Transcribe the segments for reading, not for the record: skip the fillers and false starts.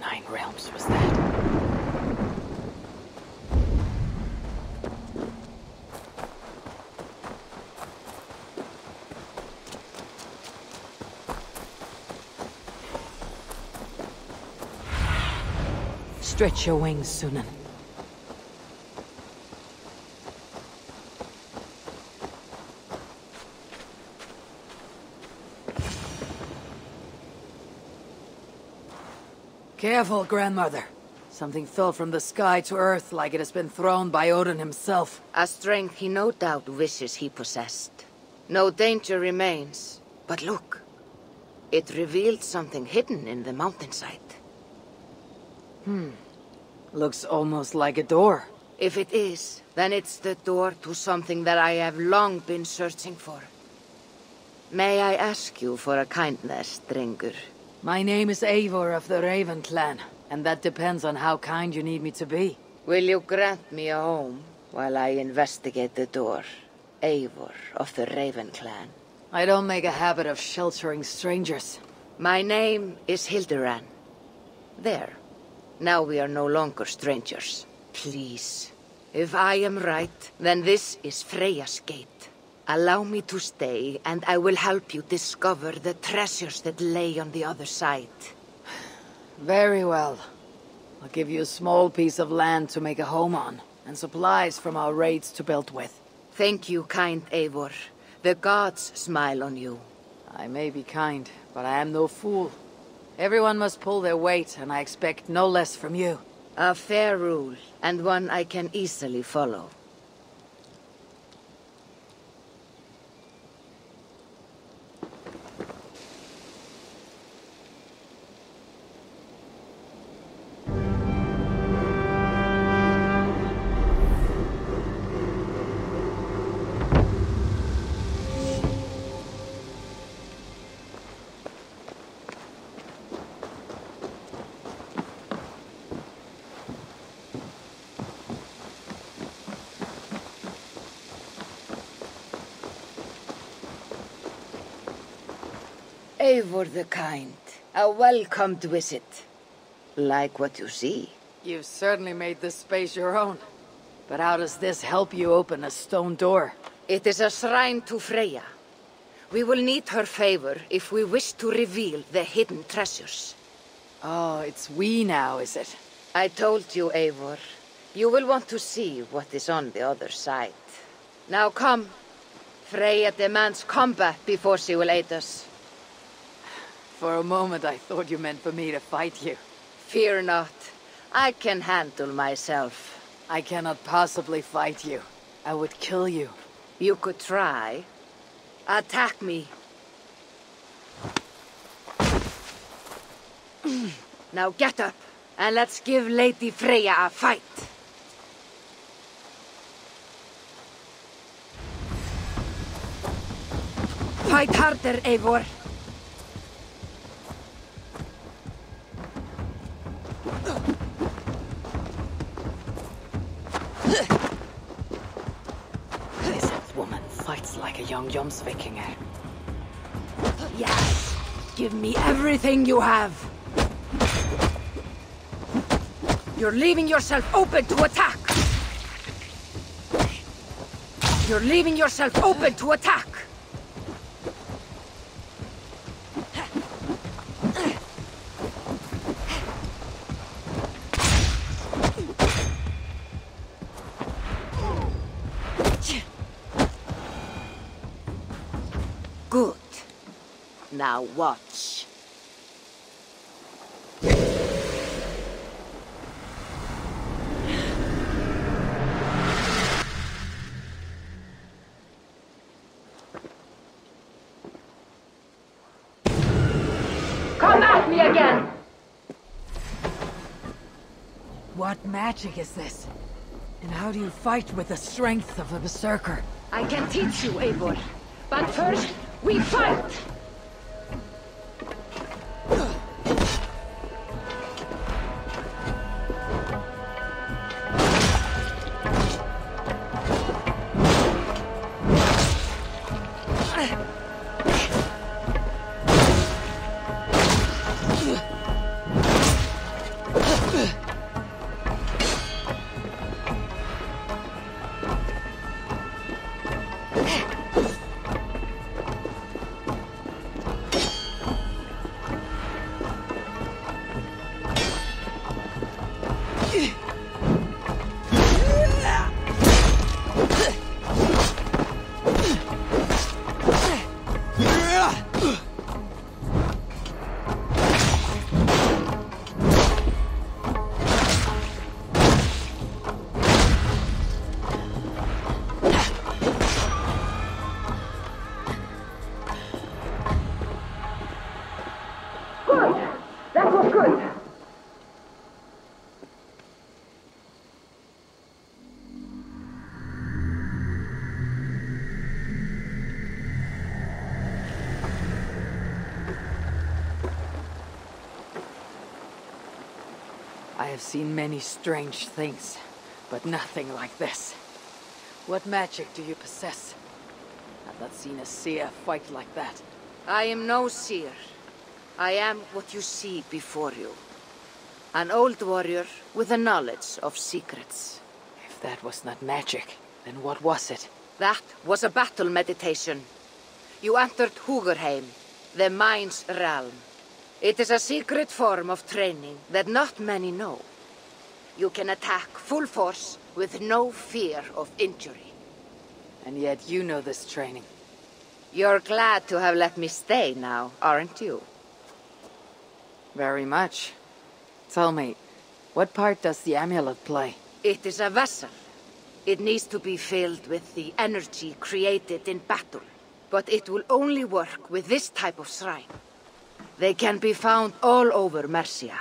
the Nine Realms was that? Stretch your wings, Sunan. Careful, Grandmother. Something fell from the sky to earth like it has been thrown by Odin himself. A strength he no doubt wishes he possessed. No danger remains. But look. It revealed something hidden in the mountainside. Looks almost like a door. If it is, then it's the door to something that I have long been searching for. May I ask you for a kindness, Drengur? My name is Eivor of the Raven Clan, and that depends on how kind you need me to be. Will you grant me a home while I investigate the door? Eivor of the Raven Clan. I don't make a habit of sheltering strangers. My name is Hildaran. There. Now we are no longer strangers. Please. If I am right, then this is Freyja's gate. Allow me to stay, and I will help you discover the treasures that lay on the other side. Very well. I'll give you a small piece of land to make a home on, and supplies from our raids to build with. Thank you, kind Eivor. The gods smile on you. I may be kind, but I am no fool. Everyone must pull their weight, and I expect no less from you. A fair rule, and one I can easily follow. Eivor the Kind, a welcomed visit. Like what you see? You've certainly made this space your own. But how does this help you open a stone door? It is a shrine to Freyja. We will need her favor if we wish to reveal the hidden treasures. Oh, it's we now, is it? I told you, Eivor. You will want to see what is on the other side. Now come. Freyja demands combat before she will aid us. For a moment, I thought you meant for me to fight you. Fear not. I can handle myself. I cannot possibly fight you. I would kill you. You could try. Attack me. Now get up, and let's give Lady Freyja a fight. Fight harder, Eivor. Jomsvikinger. Yes! Give me everything you have! You're leaving yourself open to attack! You're leaving yourself open to attack! Now watch. Come at me again! What magic is this? And how do you fight with the strength of a berserker? I can teach you, Eivor. But first, we fight! Good. I have seen many strange things, but nothing like this. What magic do you possess? I've not seen a seer fight like that. I am no seer. I am what you see before you. An old warrior with a knowledge of secrets. If that was not magic, then what was it? That was a battle meditation. You entered Hugerheim, the mind's realm. It is a secret form of training that not many know. You can attack full force with no fear of injury. And yet you know this training. You're glad to have let me stay now, aren't you? Very much. Tell me, what part does the amulet play? It is a vessel. It needs to be filled with the energy created in battle. But it will only work with this type of shrine. They can be found all over Mercia.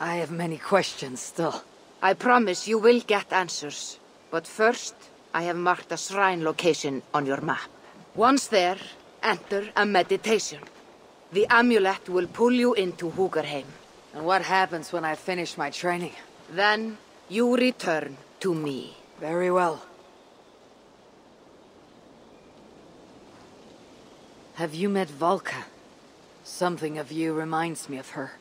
I have many questions still. I promise you will get answers. But first, I have marked a shrine location on your map. Once there, enter a meditation. The amulet will pull you into Hugerheim. And what happens when I finish my training? Then you return to me. Very well. Have you met Valka? Something of you reminds me of her.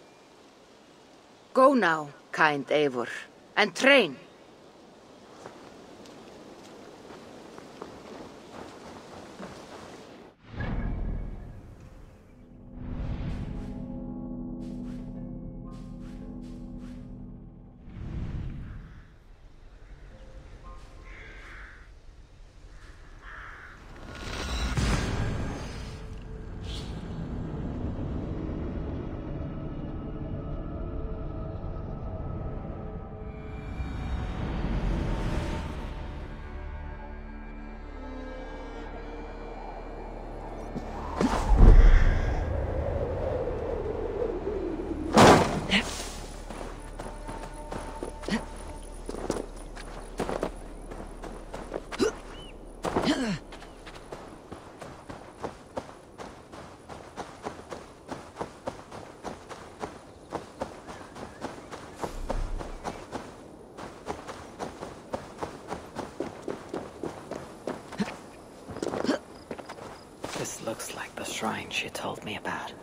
Go now, kind Eivor, and train. Looks like the shrine she told me about.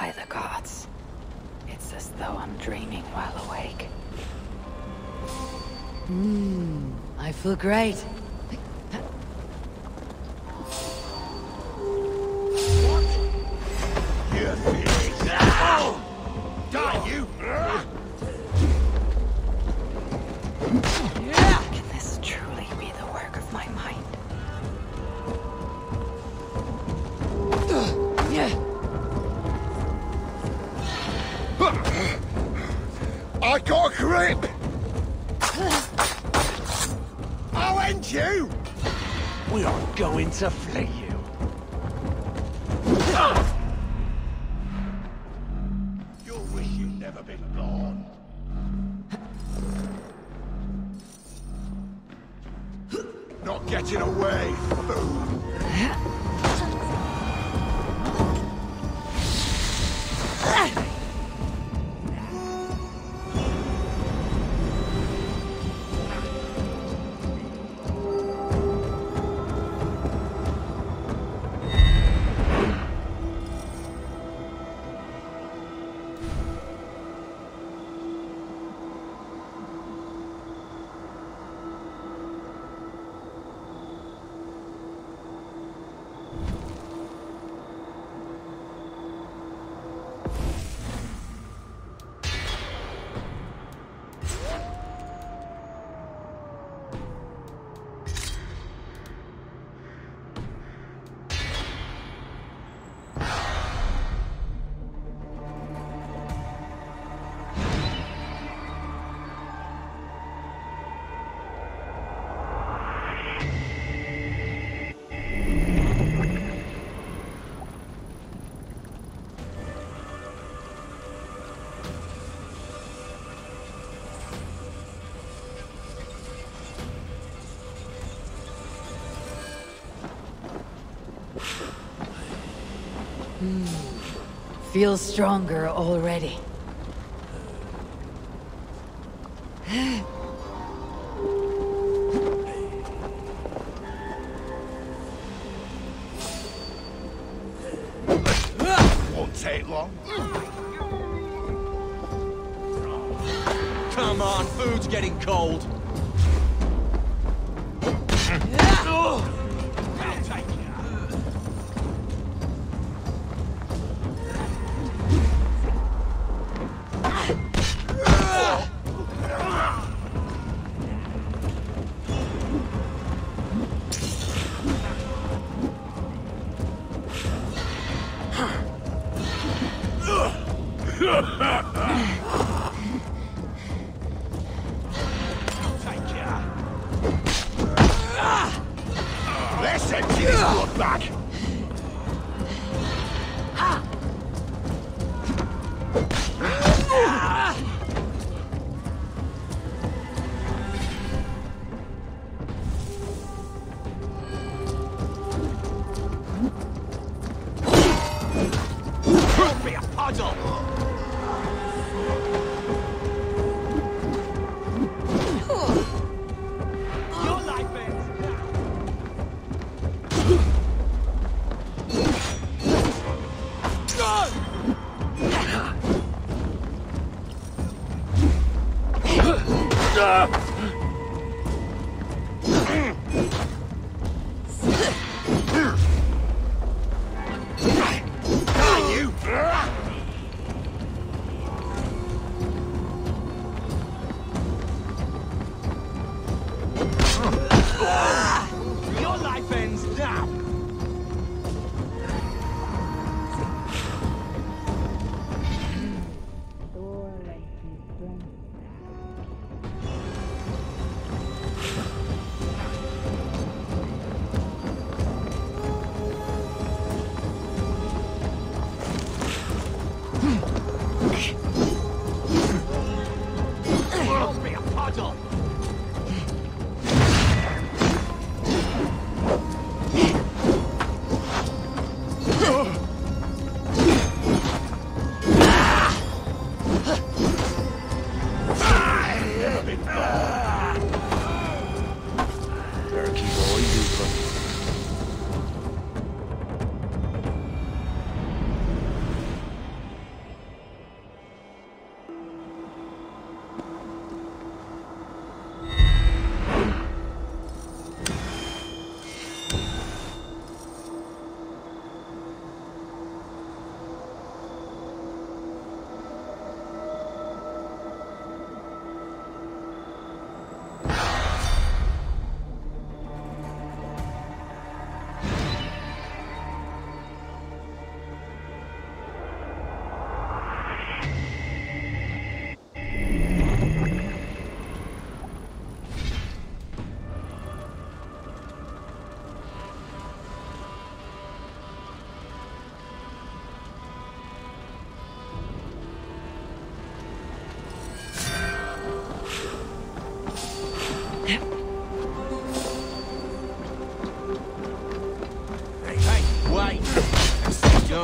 by the gods. It's as though I'm dreaming while awake. I feel great. What? You think that? Die, you! Can this truly be the work of my mind? I got grip! I'll end you! We are going to flee you. You'll wish you'd never been born. Not getting away. Boom. Feel stronger already. Won't take long. Come on, food's getting cold.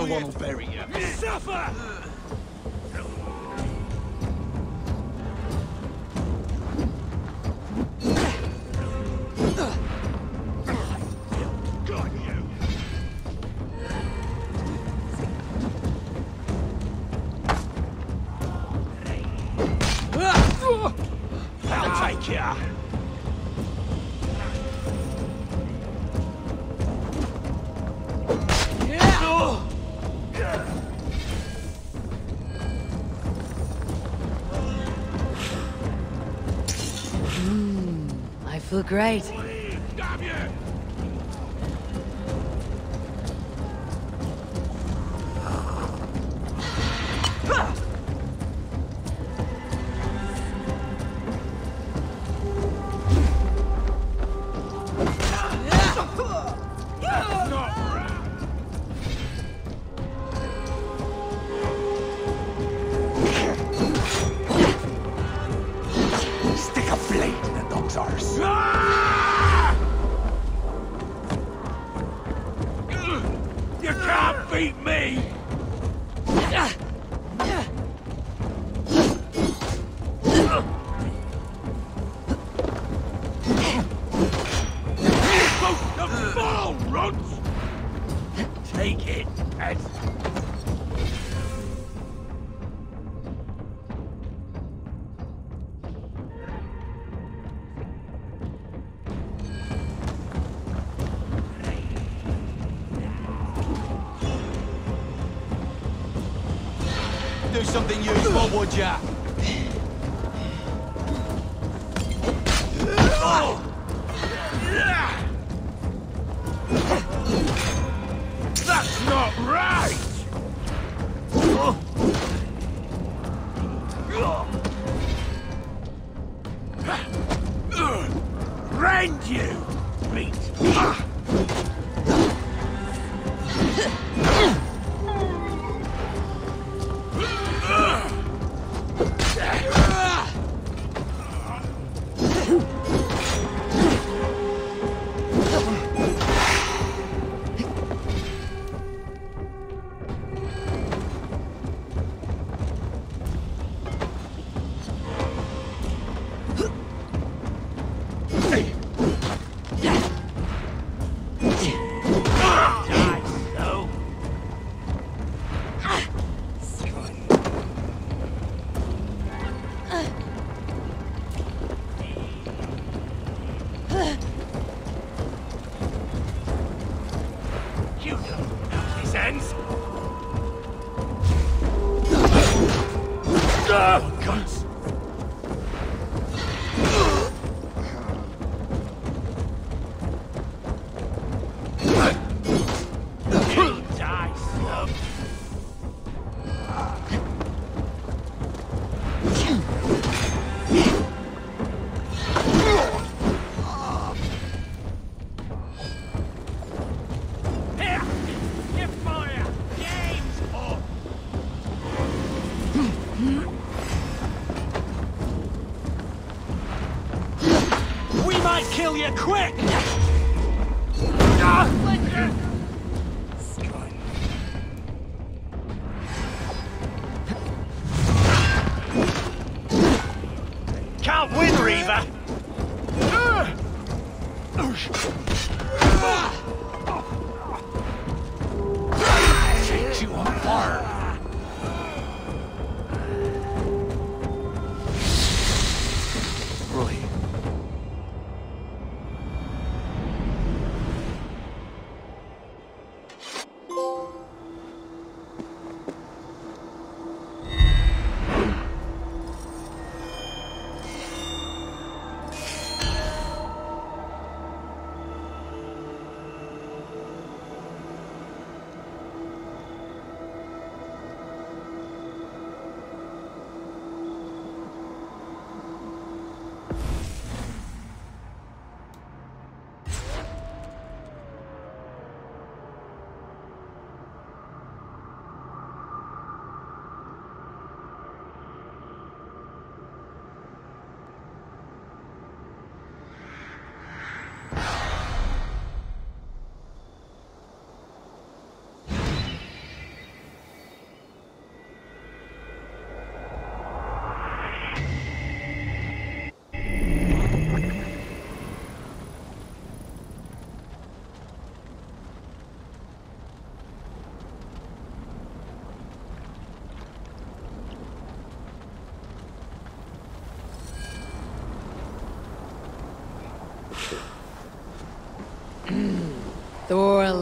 No one will bury you. You suffer! Great. Damn you. Stick a blade in the dog's arse. Beat me! Something useful, would ya? That's not right! Rend you, meat! Quick! Can't win, Reaver! Take you on fire!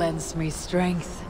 lends me strength.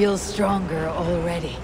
I feel stronger already.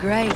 Great.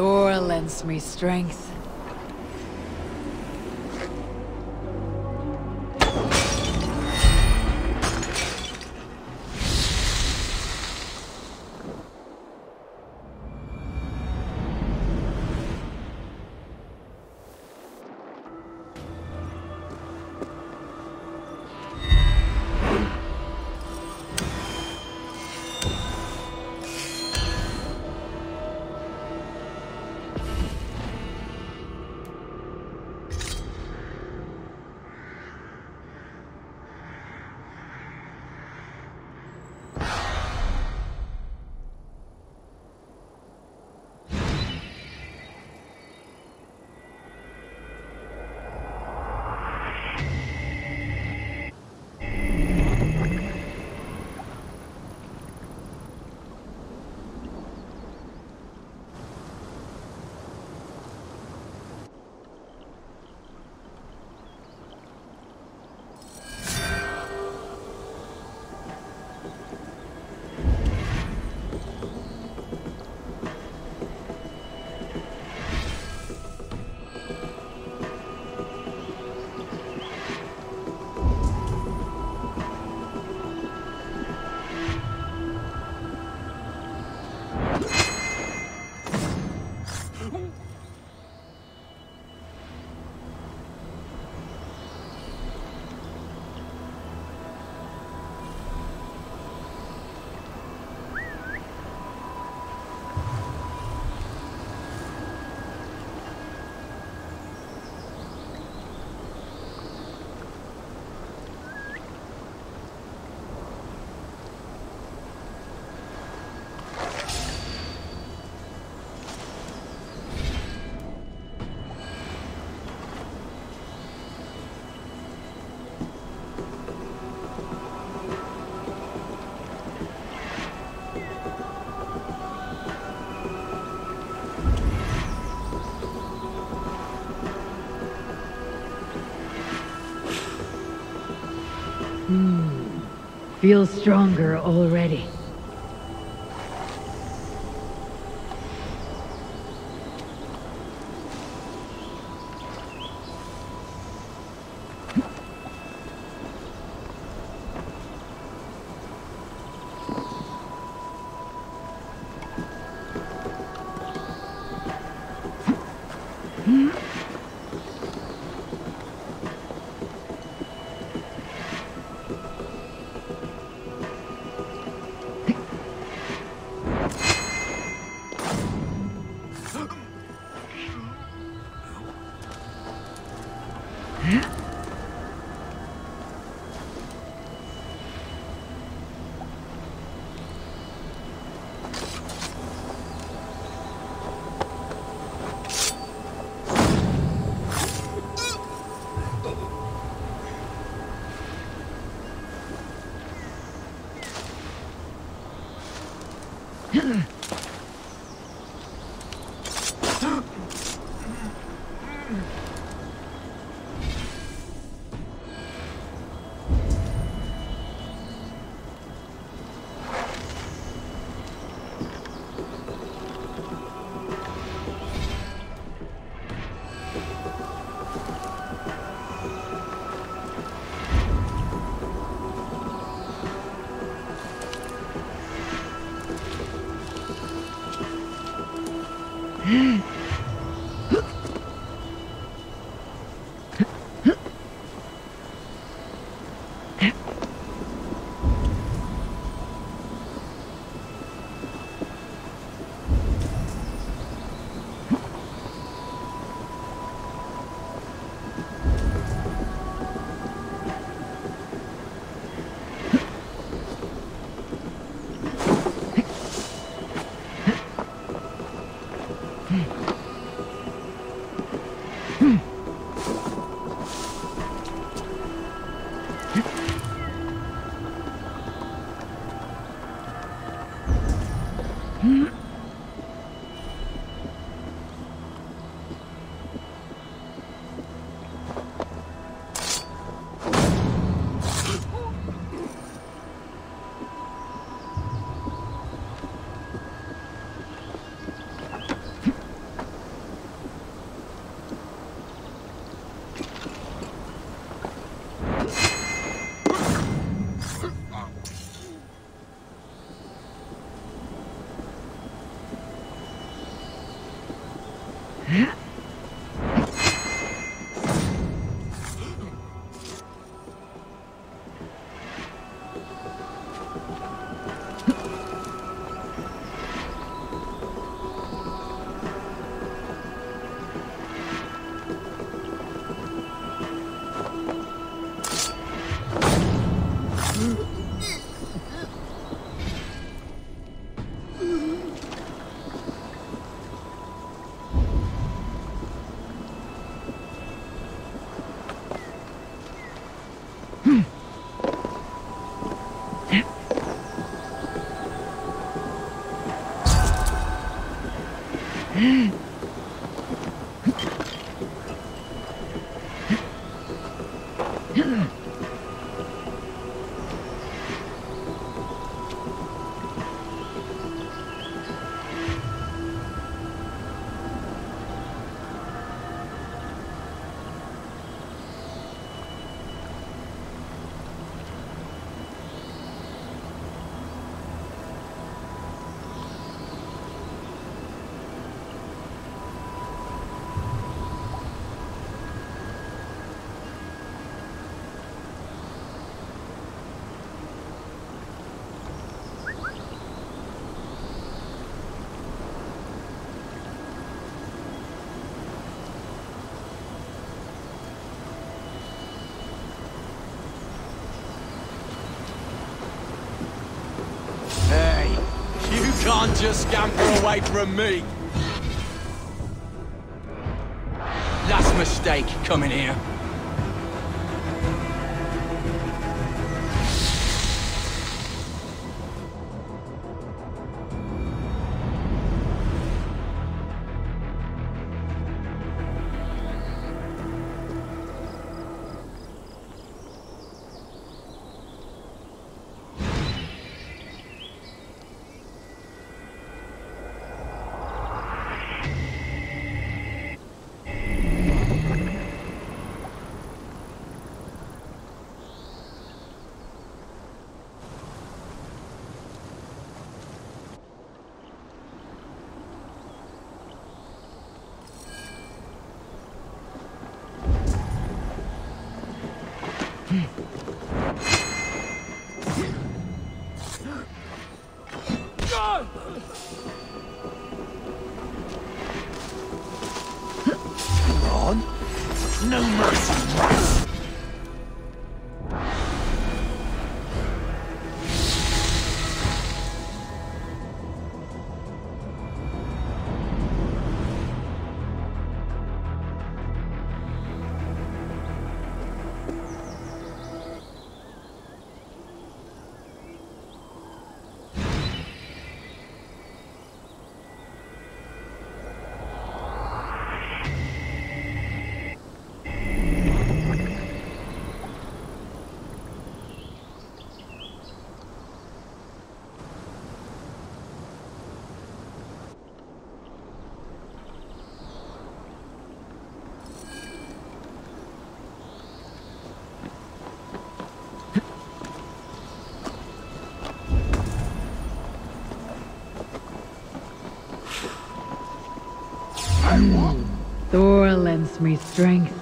Thor lends me strength. Feel stronger already. Can't just scamper away from me. Last mistake coming here. Thor lends me strength.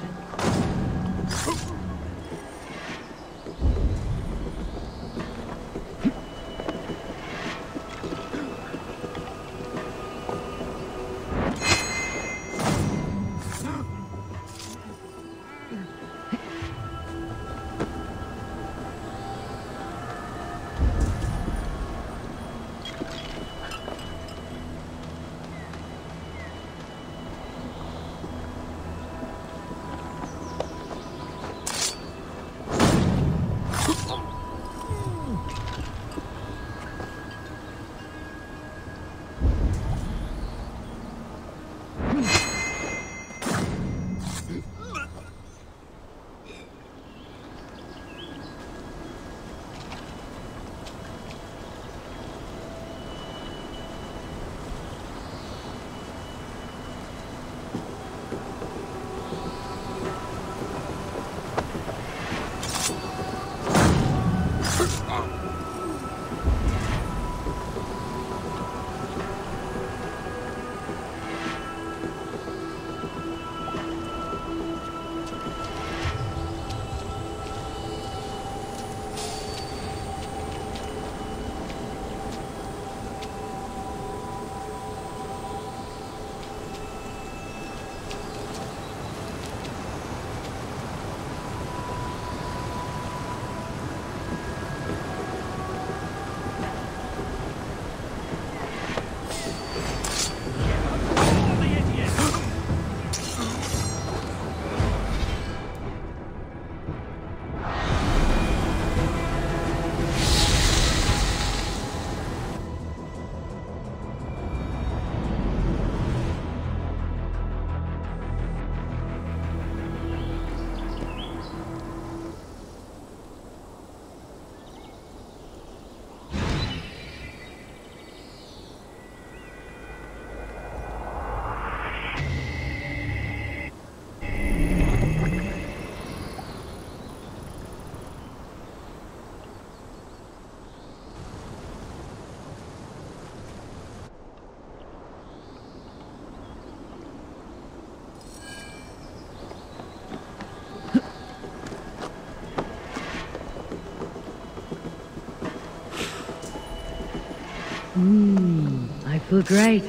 I feel great.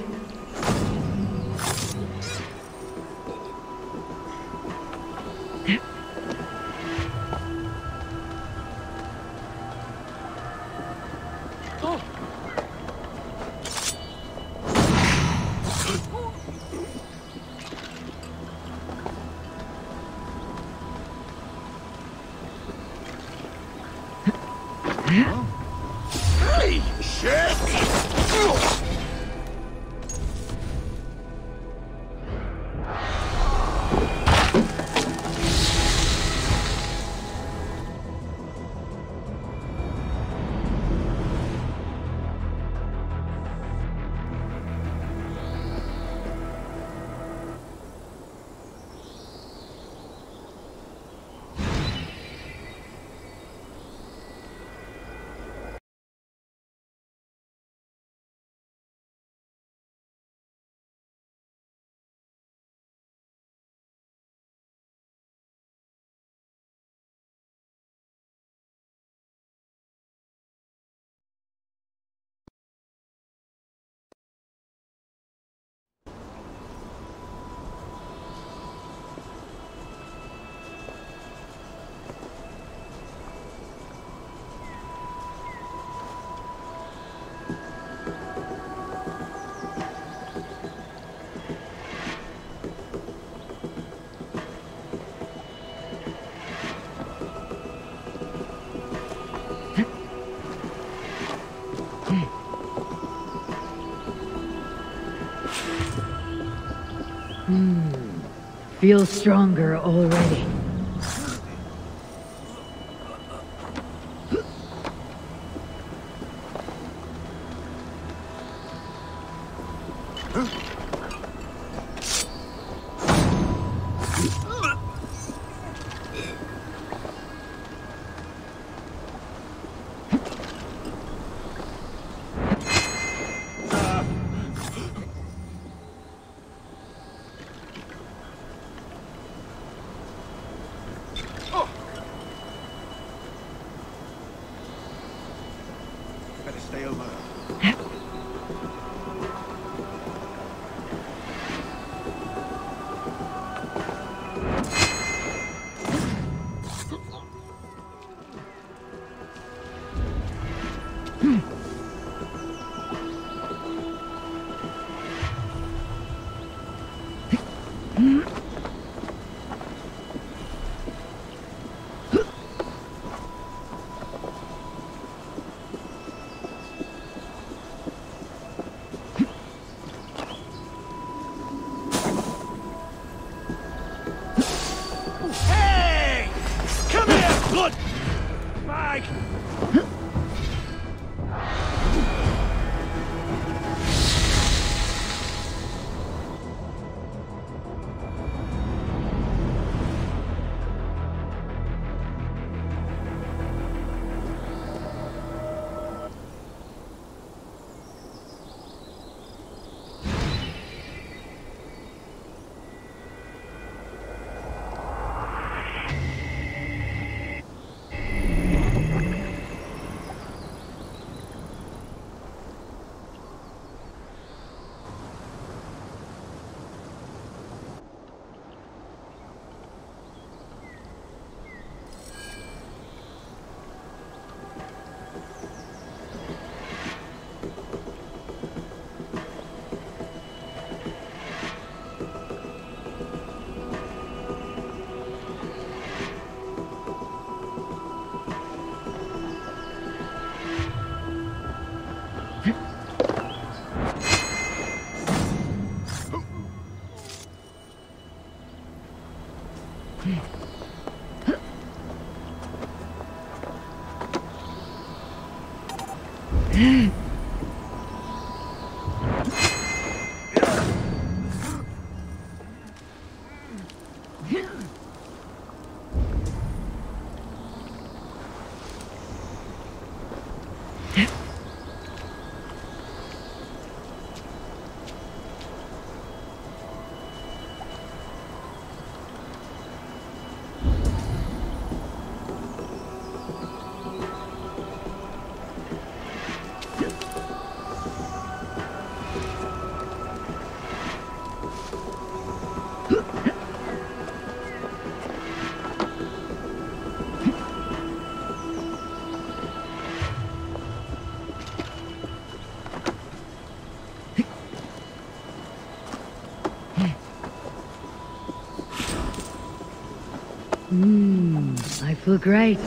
Feel stronger already. feel great.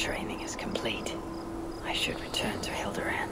training is complete, I should return to Hildaran.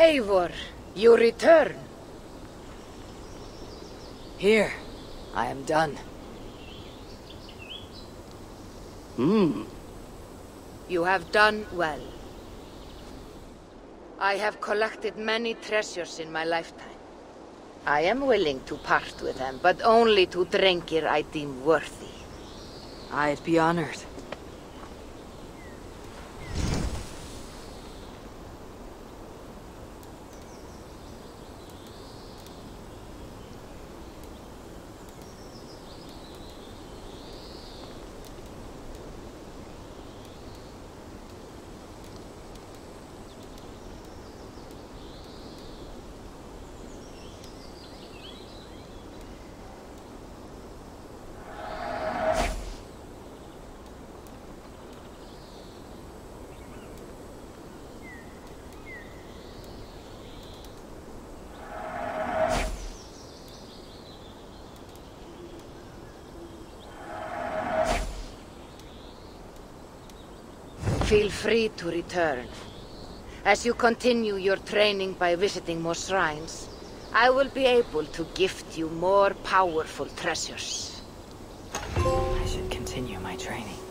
Eivor, you return. Here, I am done. You have done well. I have collected many treasures in my lifetime. I am willing to part with them, but only to Drengur I deem worthy. I'd be honored. Feel free to return. As you continue your training by visiting more shrines, I will be able to gift you more powerful treasures. I should continue my training.